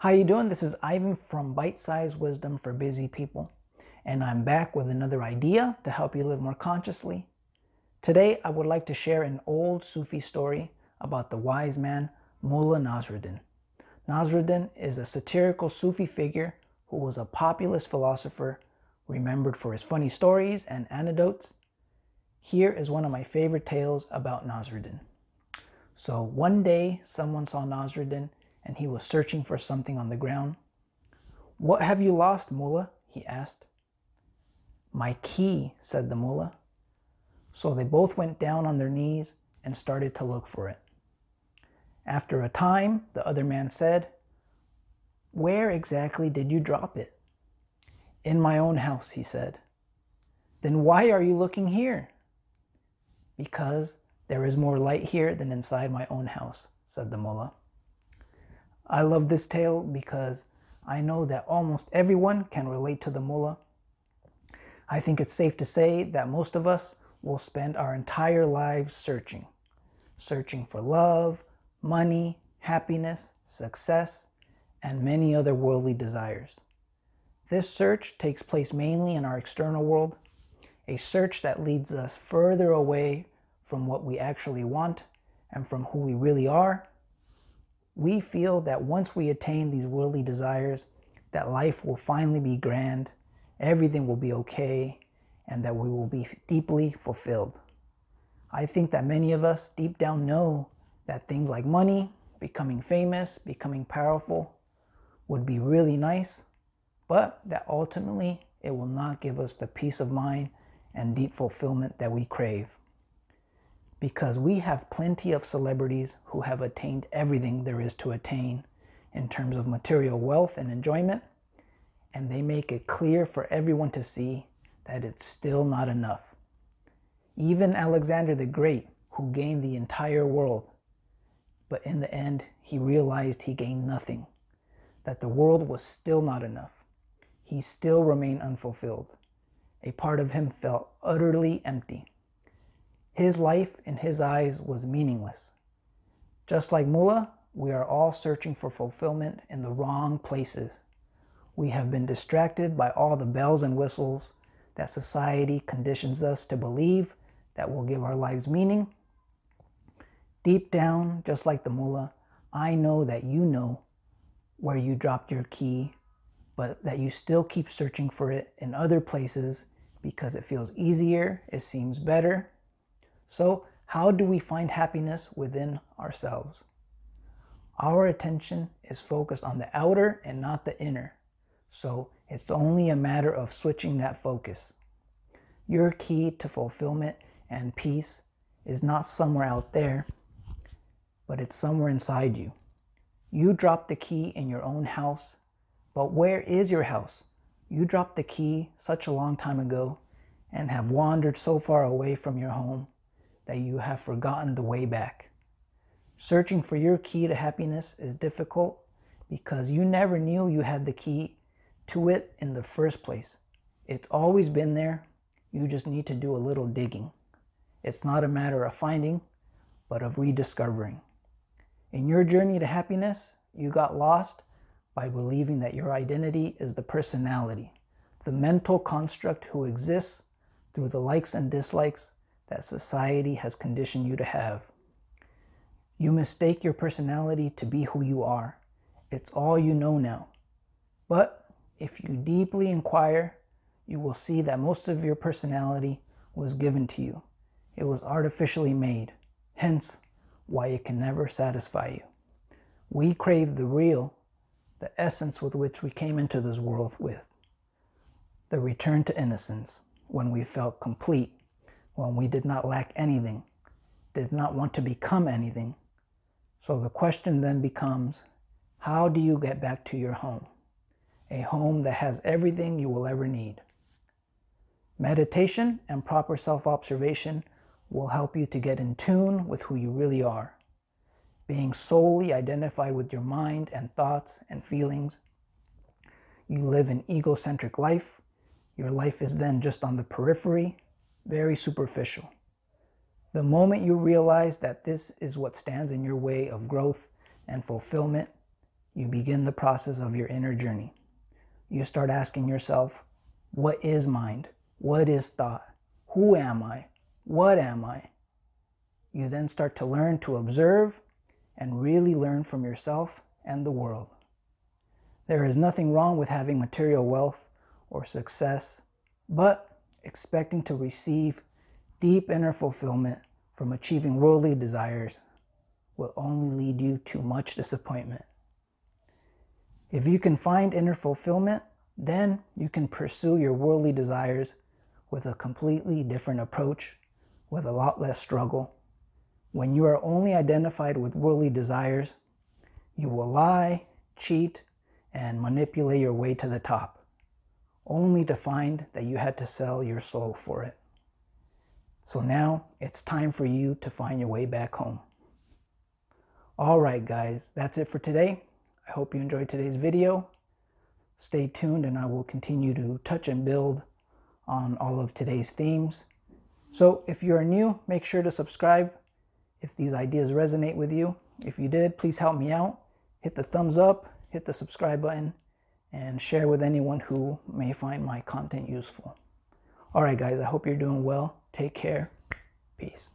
How you doing? This is Ivan from Bite Size Wisdom for Busy People, and I'm back with another idea to help you live more consciously. Today, I would like to share an old Sufi story about the wise man Mullah Nasruddin. Nasruddin is a satirical Sufi figure who was a populist philosopher remembered for his funny stories and anecdotes. Here is one of my favorite tales about Nasruddin. So one day, someone saw Nasruddin and he was searching for something on the ground. "What have you lost, Mullah?" he asked. "My key," said the Mullah. So they both went down on their knees and started to look for it. After a time, the other man said, "Where exactly did you drop it?" "In my own house," he said. "Then why are you looking here?" "Because there is more light here than inside my own house," said the Mullah. I love this tale because I know that almost everyone can relate to the Mullah. I think it's safe to say that most of us will spend our entire lives searching for love, money, happiness, success, and many other worldly desires. This search takes place mainly in our external world, a search that leads us further away from what we actually want and from who we really are. We feel that once we attain these worldly desires, that life will finally be grand, everything will be okay, and that we will be deeply fulfilled. I think that many of us deep down know that things like money, becoming famous, becoming powerful would be really nice, but that ultimately it will not give us the peace of mind and deep fulfillment that we crave. Because we have plenty of celebrities who have attained everything there is to attain in terms of material wealth and enjoyment, and they make it clear for everyone to see that it's still not enough. Even Alexander the Great, who gained the entire world, but in the end, he realized he gained nothing, that the world was still not enough. He still remained unfulfilled. A part of him felt utterly empty. His life, in his eyes, was meaningless. Just like Mullah, we are all searching for fulfillment in the wrong places. We have been distracted by all the bells and whistles that society conditions us to believe that will give our lives meaning. Deep down, just like the Mullah, I know that you know where you dropped your key, but that you still keep searching for it in other places because it feels easier, it seems better. So how do we find happiness within ourselves? Our attention is focused on the outer and not the inner. So it's only a matter of switching that focus. Your key to fulfillment and peace is not somewhere out there, but it's somewhere inside you. You dropped the key in your own house, but where is your house? You dropped the key such a long time ago and have wandered so far away from your home that you have forgotten the way back. Searching for your key to happiness is difficult because you never knew you had the key to it in the first place. It's always been there. You just need to do a little digging. It's not a matter of finding, but of rediscovering. In your journey to happiness, you got lost by believing that your identity is the personality, the mental construct who exists through the likes and dislikes that society has conditioned you to have. You mistake your personality to be who you are. It's all you know now. But if you deeply inquire, you will see that most of your personality was given to you. It was artificially made, hence why it can never satisfy you. We crave the real, the essence with which we came into this world with. The return to innocence, when we felt complete, when we did not lack anything, did not want to become anything. So the question then becomes, how do you get back to your home? A home that has everything you will ever need. Meditation and proper self-observation will help you to get in tune with who you really are. Being solely identified with your mind and thoughts and feelings, you live an egocentric life. Your life is then just on the periphery, very superficial. The moment you realize that this is what stands in your way of growth and fulfillment, you begin the process of your inner journey. You start asking yourself, what is mind? What is thought? Who am I? What am I? You then start to learn to observe and really learn from yourself and the world. There is nothing wrong with having material wealth or success, but expecting to receive deep inner fulfillment from achieving worldly desires will only lead you to much disappointment. If you can find inner fulfillment, then you can pursue your worldly desires with a completely different approach, with a lot less struggle. When you are only identified with worldly desires, you will lie, cheat, and manipulate your way to the top, only to find that you had to sell your soul for it. So now it's time for you to find your way back home. All right, guys, that's it for today. I hope you enjoyed today's video. Stay tuned and I will continue to touch and build on all of today's themes. So if you are new, make sure to subscribe if these ideas resonate with you. If you did, please help me out. Hit the thumbs up, hit the subscribe button, and share with anyone who may find my content useful. All right, guys, I hope you're doing well. Take care. Peace.